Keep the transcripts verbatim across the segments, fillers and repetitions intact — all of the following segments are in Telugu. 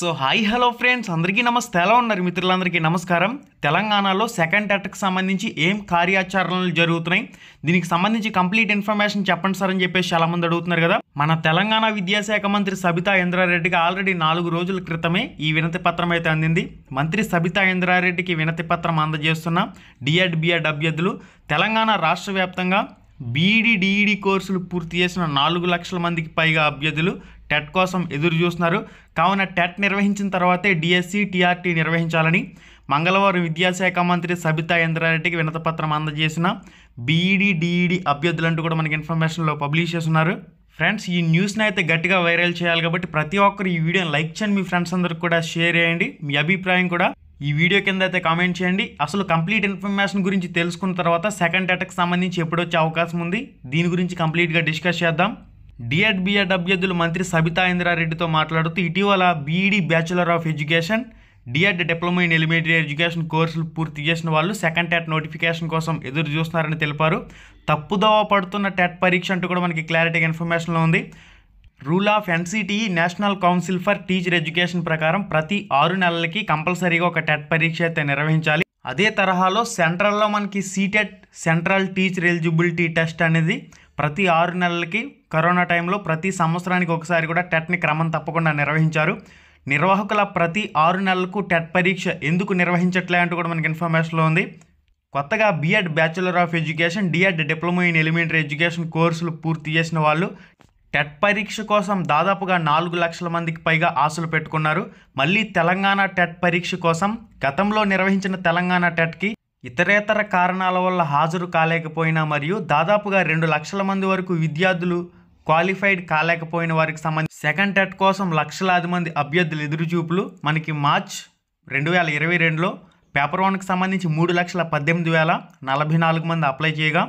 సో హాయ్ హలో ఫ్రెండ్స్, అందరికీ నమస్తే. ఎలా ఉన్నారు మిత్రులందరికీ నమస్కారం. తెలంగాణలో సెకండ్ టెట్కి సంబంధించి ఏం కార్యాచరణలు జరుగుతున్నాయి, దీనికి సంబంధించి కంప్లీట్ ఇన్ఫర్మేషన్ చెప్పండి సార్ అని చెప్పేసి చాలామంది అడుగుతున్నారు కదా. మన తెలంగాణ విద్యాశాఖ మంత్రి సబితా ఇంద్రారెడ్డికి ఆల్రెడీ నాలుగు రోజుల క్రితమే ఈ వినతి పత్రం అయితే అందింది. మంత్రి సబితా ఇంద్రారెడ్డికి వినతి పత్రం అందజేస్తున్న డిఎడ్ బిఎడ్ అభ్యర్థులు తెలంగాణ రాష్ట్ర వ్యాప్తంగా బీఈడీ డిఈడీ కోర్సులు పూర్తి చేసిన నాలుగు లక్షల మందికి పైగా అభ్యర్థులు టెట్ కోసం ఎదురు చూస్తున్నారు. కావున టెట్ నిర్వహించిన తర్వాతే డిఎస్సి టీఆర్టీ నిర్వహించాలని మంగళవారం విద్యాశాఖ మంత్రి సబితా ఇంద్రారెడ్డికి వినతిపత్రం అందజేసిన బీఈడీ డిఈడీ అభ్యర్థులంటూ కూడా మనకి ఇన్ఫర్మేషన్లో పబ్లిష్ చేస్తున్నారు. ఫ్రెండ్స్, ఈ న్యూస్ని అయితే గట్టిగా వైరల్ చేయాలి కాబట్టి ప్రతి ఒక్కరు ఈ వీడియోని లైక్ చేయండి, మీ ఫ్రెండ్స్ అందరికి కూడా షేర్ చేయండి, మీ అభిప్రాయం కూడా ఈ వీడియో కింద అయితే కామెంట్ చేయండి. అసలు కంప్లీట్ ఇన్ఫర్మేషన్ గురించి తెలుసుకున్న తర్వాత సెకండ్ టెట్కి సంబంధించి ఎప్పుడొచ్చే అవకాశం ఉంది, దీని గురించి కంప్లీట్గా డిస్కస్ చేద్దాం. డిఎడ్ బిఎడ్ అభ్యర్థులు మంత్రి సబితా ఇంద్రారెడ్డితో మాట్లాడుతూ ఇటీవల BEd bachelor of education, DEd diploma in elementary education కోర్సులు పూర్తి చేసిన వాళ్ళు సెకండ్ టెట్ నోటిఫికేషన్ కోసం ఎదురు చూస్తున్నారని తెలిపారు. తప్పుదోవ పడుతున్న టెట్ పరీక్ష అంటూ కూడా మనకి క్లారిటీగా ఇన్ఫర్మేషన్లో ఉంది. Rule of NCTE national council for teacher education ప్రకారం ప్రతి ఆరు నెలలకి కంపల్సరీగా ఒక టెట్ పరీక్ష అయితే నిర్వహించాలి. అదే తరహాలో సెంట్రల్లో మనకి CTET, central teacher eligibility test అనేది ప్రతి ఆరు నెలలకి కరోనా టైంలో ప్రతి సంవత్సరానికి ఒకసారి కూడా టెట్ని క్రమం తప్పకుండా నిర్వహించారు. నిర్వాహకుల ప్రతి ఆరు నెలలకు టెట్ పరీక్ష ఎందుకు నిర్వహించట్లే అంటూ కూడా మనకి ఇన్ఫర్మేషన్లో ఉంది. కొత్తగా BEd bachelor of education, DEd diploma in elementary education కోర్సులు పూర్తి చేసిన వాళ్ళు టెట్ పరీక్ష కోసం దాదాపుగా నాలుగు లక్షల మందికి పైగా ఆశలు పెట్టుకున్నారు. మళ్ళీ తెలంగాణ టెట్ పరీక్ష కోసం గతంలో నిర్వహించిన తెలంగాణ టెట్కి ఇతరేతర కారణాల వల్ల హాజరు కాలేకపోయినా మరియు దాదాపుగా రెండు లక్షల మంది వరకు విద్యార్థులు క్వాలిఫైడ్ కాలేకపోయిన వారికి సంబంధించి సెకండ్ టెట్ కోసం లక్షలాది మంది అభ్యర్థులు ఎదురుచూపులు. మనకి మార్చ్ రెండు వేల ఇరవై రెండులో పేపర్ వన్కి సంబంధించి మూడు లక్షల పద్దెనిమిది వేల నలభై నాలుగు మంది అప్లై చేయగా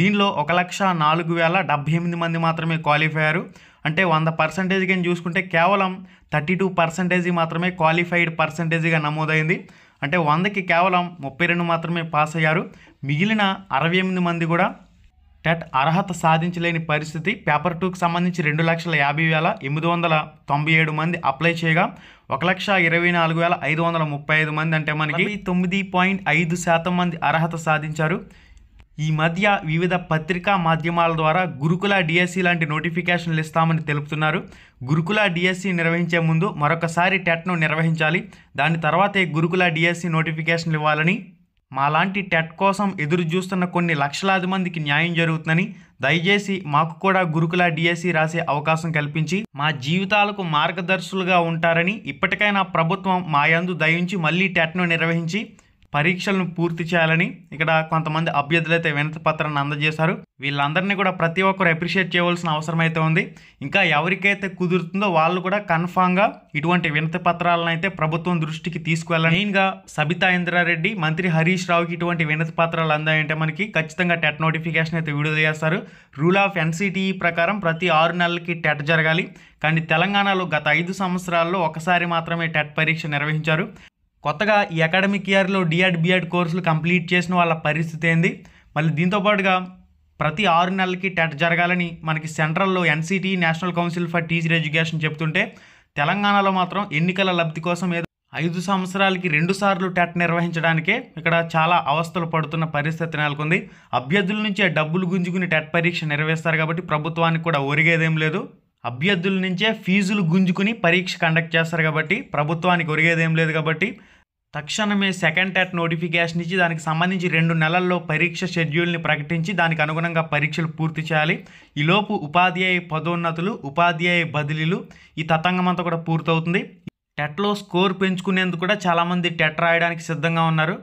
దీనిలో ఒక లక్ష నాలుగు వేల డెబ్భై ఎనిమిది మంది మాత్రమే క్వాలిఫై అయ్యారు. అంటే వంద పర్సెంటేజ్ కానీ చూసుకుంటే కేవలం థర్టీ టూ పర్సెంటేజ్ మాత్రమే క్వాలిఫైడ్ పర్సెంటేజ్గా నమోదైంది. అంటే వందకి కేవలం ముప్పై రెండు మాత్రమే పాస్ అయ్యారు. మిగిలిన అరవై ఎనిమిది మంది కూడా టెట్ అర్హత సాధించలేని పరిస్థితి. పేపర్ టూకి సంబంధించి రెండు లక్షల యాభై వేల ఎనిమిది వందల తొంభై ఏడు మంది అప్లై చేయగా ఒక లక్ష ఇరవై నాలుగు వేల ఐదు వందల ముప్పై ఐదు మంది అంటే మనకి తొమ్మిది పాయింట్ ఐదు శాతం మంది అర్హత సాధించారు. ఈ మధ్య వివిధ పత్రికా మాధ్యమాల ద్వారా గురుకుల డిఎస్సి లాంటి నోటిఫికేషన్లు ఇస్తామని తెలుపుతున్నారు. గురుకుల డిఎస్సి నిర్వహించే ముందు మరొకసారి టెట్ను నిర్వహించాలి, దాని తర్వాతే గురుకుల డిఎస్సి నోటిఫికేషన్లు ఇవ్వాలని, మాలాంటి టెట్ కోసం ఎదురు చూస్తున్న కొన్ని లక్షలాది మందికి న్యాయం జరుగుతుందని, దయచేసి మాకు కూడా గురుకుల డిఎస్సి రాసే అవకాశం కల్పించి మా జీవితాలకు మార్గదర్శులుగా ఉంటారని ఇప్పటికైనా ప్రభుత్వం మాయందు దయించి మళ్ళీ టెట్ను నిర్వహించి పరీక్షలను పూర్తి చేయాలని ఇక్కడ కొంతమంది అభ్యర్థులైతే వినతి పత్రాన్ని అందజేశారు. వీళ్ళందరినీ కూడా ప్రతి ఒక్కరు అప్రిషియేట్ చేయవలసిన అవసరం అయితే ఉంది. ఇంకా ఎవరికైతే కుదురుతుందో వాళ్ళు కూడా కన్ఫామ్గా ఇటువంటి వినతి పత్రాలను అయితే ప్రభుత్వం దృష్టికి తీసుకువెళ్ళాలి. మెయిన్గా సబితా ఇంద్రారెడ్డి, మంత్రి హరీష్ రావుకి ఇటువంటి వినతి పత్రాలు అందాయంటే మనకి ఖచ్చితంగా టెట్ నోటిఫికేషన్ అయితే విడుదల చేస్తారు. రూల్ ఆఫ్ ఎన్సీటీఈ ప్రకారం ప్రతి ఆరు నెలలకి టెట్ జరగాలి. కానీ తెలంగాణలో గత ఐదు సంవత్సరాల్లో ఒకసారి మాత్రమే టెట్ పరీక్ష నిర్వహించారు. కొత్తగా ఈ అకాడమిక్ ఇయర్లో డిఎడ్ బిఎడ్ కోర్సులు కంప్లీట్ చేసిన వాళ్ళ పరిస్థితి ఏంది? మళ్ళీ దీంతోపాటుగా ప్రతి ఆరు నెలలకి టెట్ జరగాలని మనకి సెంట్రల్లో NCTE, national council for teacher education చెప్తుంటే తెలంగాణలో మాత్రం ఎన్నికల లబ్ధి కోసం ఏదో ఐదు సంవత్సరాలకి రెండు సార్లు టెట్ నిర్వహించడానికే ఇక్కడ చాలా అవస్థలు పడుతున్న పరిస్థితి నెలకొంది. అభ్యర్థుల నుంచే డబ్బులు గుంజుకుని టెట్ పరీక్ష నిర్వహిస్తారు కాబట్టి ప్రభుత్వానికి కూడా ఒరిగేదేం లేదు. అభ్యర్థుల నుంచే ఫీజులు గుంజుకుని పరీక్ష కండక్ట్ చేస్తారు కాబట్టి ప్రభుత్వానికి ఒరిగేదేం లేదు. కాబట్టి తక్షణమే సెకండ్ టెట్ నోటిఫికేషన్ ఇచ్చి దానికి సంబంధించి రెండు నెలల్లో పరీక్ష షెడ్యూల్ని ప్రకటించి దానికి అనుగుణంగా పరీక్షలు పూర్తి చేయాలి. ఈలోపు ఉపాధ్యాయ పదోన్నతులు, ఉపాధ్యాయ బదిలీలు, ఈ తతంగం అంతా కూడా పూర్తవుతుంది. టెట్లో స్కోర్ పెంచుకునేందుకు కూడా చాలామంది టెట్ రాయడానికి సిద్ధంగా ఉన్నారు.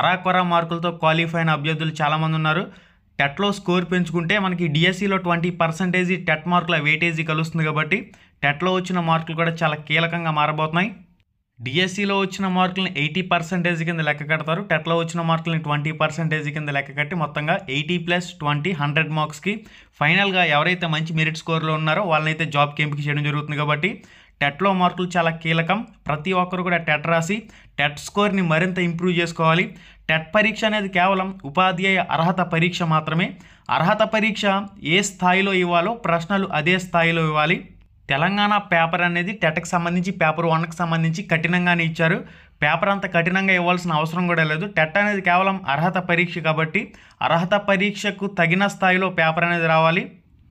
అరాకొరా మార్కులతో క్వాలిఫై అయిన అభ్యర్థులు చాలామంది ఉన్నారు. టెట్లో స్కోర్ పెంచుకుంటే మనకి డిఎస్సిలో ట్వంటీ పర్సెంటేజీ టెట్ మార్కుల వెయిటేజీ కలుస్తుంది కాబట్టి టెట్లో వచ్చిన మార్కులు కూడా చాలా కీలకంగా మారబోతున్నాయి. డిఎస్సిలో వచ్చిన మార్కులను ఎయిటీ పర్సెంటేజ్ కింద లెక్క కడతారు, టెట్లో వచ్చిన మార్కులని ట్వంటీ పర్సెంటేజ్ కింద లెక్క కట్టి మొత్తంగా ఎయిటీ ప్లస్ ట్వంటీ హండ్రెడ్ మార్క్స్కి ఫైనల్గా ఎవరైతే మంచి మెరిట్ స్కోర్లో ఉన్నారో వాళ్ళనైతే జాబ్కి ఎంపిక చేయడం జరుగుతుంది. కాబట్టి టెట్లో మార్కులు చాలా కీలకం. ప్రతి ఒక్కరు కూడా టెట్ రాసి టెట్ స్కోర్ని మరింత ఇంప్రూవ్ చేసుకోవాలి. టెట్ పరీక్ష అనేది కేవలం ఉపాధ్యాయ అర్హత పరీక్ష మాత్రమే. అర్హత పరీక్ష ఏ స్థాయిలో ఇవ్వాలో ప్రశ్నలు అదే స్థాయిలో ఇవ్వాలి. తెలంగాణ పేపర్ అనేది టెట్కి సంబంధించి పేపర్ వన్కి సంబంధించి కఠినంగానే ఇచ్చారు. పేపర్ అంత కఠినంగా ఇవ్వాల్సిన అవసరం కూడా లేదు. టెట్ అనేది కేవలం అర్హత పరీక్ష కాబట్టి అర్హత పరీక్షకు తగిన స్థాయిలో పేపర్ అనేది రావాలి.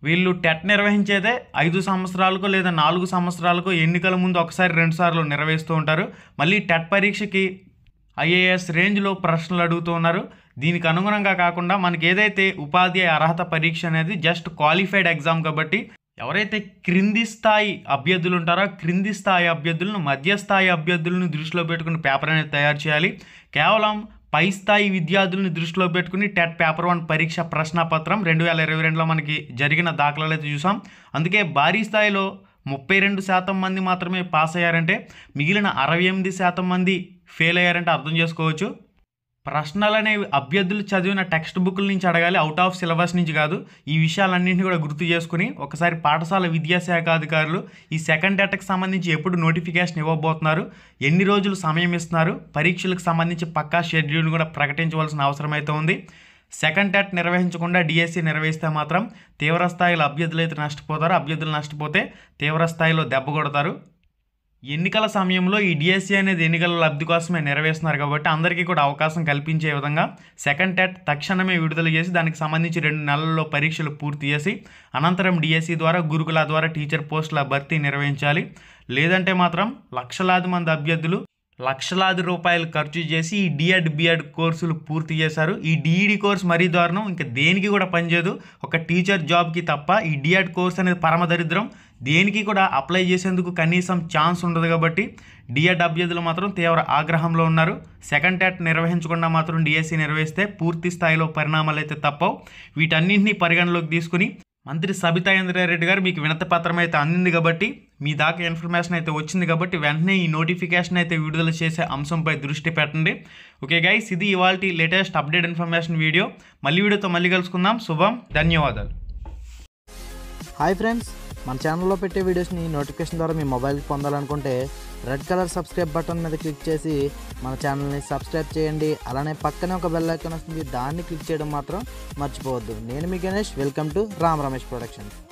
వీళ్ళు టెట్ నిర్వహించేదే ఐదు సంవత్సరాలకు లేదా నాలుగు సంవత్సరాలకు ఎన్నికల ముందు ఒకసారి రెండుసార్లు నిర్వహిస్తూ ఉంటారు. మళ్ళీ టెట్ పరీక్షకి ఐఏఎస్ రేంజ్లో ప్రశ్నలు అడుగుతూ ఉన్నారు. దీనికి అనుగుణంగా కాకుండా మనకి ఏదైతే ఉపాధ్యాయ అర్హత పరీక్ష అనేది జస్ట్ క్వాలిఫైడ్ ఎగ్జామ్ కాబట్టి ఎవరైతే క్రింది స్థాయి అభ్యర్థులు ఉంటారో క్రింది స్థాయి అభ్యర్థులను మధ్యస్థాయి అభ్యర్థులను దృష్టిలో పెట్టుకుని పేపర్ అనేది తయారు చేయాలి. కేవలం పై స్థాయి విద్యార్థులను దృష్టిలో పెట్టుకుని టెట్ పేపర్ వన్ పరీక్ష ప్రశ్నపత్రం రెండు వేల ఇరవై రెండులో మనకి జరిగిన దాఖలాలు అయితే చూసాం. అందుకే భారీ స్థాయిలో ముప్పై రెండు శాతం మంది మాత్రమే పాస్ అయ్యారంటే మిగిలిన అరవై ఎనిమిది శాతం మంది ఫెయిల్ అయ్యారంటే అర్థం చేసుకోవచ్చు. ప్రశ్నలు అనేవి అభ్యర్థులు చదివిన టెక్స్ట్ బుక్ల నుంచి అడగాలి, అవుట్ ఆఫ్ సిలబస్ నుంచి కాదు. ఈ విషయాలన్నింటినీ కూడా గుర్తు చేసుకుని ఒకసారి పాఠశాల విద్యాశాఖ అధికారులు ఈ సెకండ్ టెట్కి సంబంధించి ఎప్పుడు నోటిఫికేషన్ ఇవ్వబోతున్నారు, ఎన్ని రోజులు సమయం ఇస్తున్నారు, పరీక్షలకు సంబంధించి పక్కా షెడ్యూల్ని కూడా ప్రకటించవలసిన అవసరం అయితే ఉంది. సెకండ్ టెట్ నిర్వహించకుండా డిఎస్సి నిర్వహిస్తే మాత్రం తీవ్ర స్థాయిలో అభ్యర్థులు అయితే నష్టపోతారు. అభ్యర్థులు నష్టపోతే తీవ్ర స్థాయిలో దెబ్బ కొడతారు. ఎన్నికల సమయంలో ఈ డిఎస్సీ అనేది ఎన్నికల లబ్ధి కోసమే నెరవేరుస్తున్నారు కాబట్టి అందరికీ కూడా అవకాశం కల్పించే విధంగా సెకండ్ టెట్ తక్షణమే విడుదల చేసి దానికి సంబంధించి రెండు నెలల్లో పరీక్షలు పూర్తి చేసి అనంతరం డిఎస్సీ ద్వారా గురుకుల ద్వారా టీచర్ పోస్టుల భర్తీ నిర్వహించాలి. లేదంటే మాత్రం లక్షలాది మంది అభ్యర్థులు లక్షలాది రూపాయలు ఖర్చు చేసి ఈ డిఎడ్ బిఎడ్ కోర్సులు పూర్తి చేశారు. ఈ డిఈడి కోర్స్ మరీ దారుణం, ఇంకా దేనికి కూడా పనిచేయదు. ఒక టీచర్ జాబ్కి తప్ప ఈ డిఎడ్ కోర్స్ అనేది పరమ దరిద్రం, దేనికి కూడా అప్లై చేసేందుకు కనీసం ఛాన్స్ ఉండదు. కాబట్టి డిఎడ్ అభ్యర్థులు మాత్రం తీవ్ర ఆగ్రహంలో ఉన్నారు. సెకండ్ టెట్ నిర్వహించకుండా మాత్రం డిఎస్సి నిర్వహిస్తే పూర్తి స్థాయిలో పరిణామాలు అయితే తప్పవు. వీటన్నింటినీ పరిగణలోకి తీసుకుని మంత్రి సబితా ఇంద్రా రెడ్డి గారు మీకు వినతి పత్రం అయితే అందింది కాబట్టి మీ దాకా ఇన్ఫర్మేషన్ అయితే వచ్చింది కాబట్టి వెంటనే ఈ నోటిఫికేషన్ అయితే విడుదల చేసే అంశంపై దృష్టి పెట్టండి. ఓకే గైస్, ఇది ఇవాల్టి లేటెస్ట్ అప్డేట్ ఇన్ఫర్మేషన్ వీడియో. మళ్ళీ వీడియోతో మళ్ళీ కలుసుకుందాం. శుభం, ధన్యవాదాలు. హాయ్ ఫ్రెండ్స్, మన ఛానల్లో పెట్టే వీడియోస్ని నోటిఫికేషన్ ద్వారా మీ మొబైల్కి పొందాలనుకుంటే రెడ్ కలర్ సబ్స్క్రైబ్ బటన్ మీద క్లిక్ చేసి మన ఛానల్ని సబ్స్క్రైబ్ చేయండి. అలానే పక్కనే ఒక బెల్ ఐకాన్ వస్తుంది, దాన్ని క్లిక్ చేయడం మాత్రం మర్చిపోవద్దు. నేను మీ Ganesh, welcome to Ram Ramesh productions.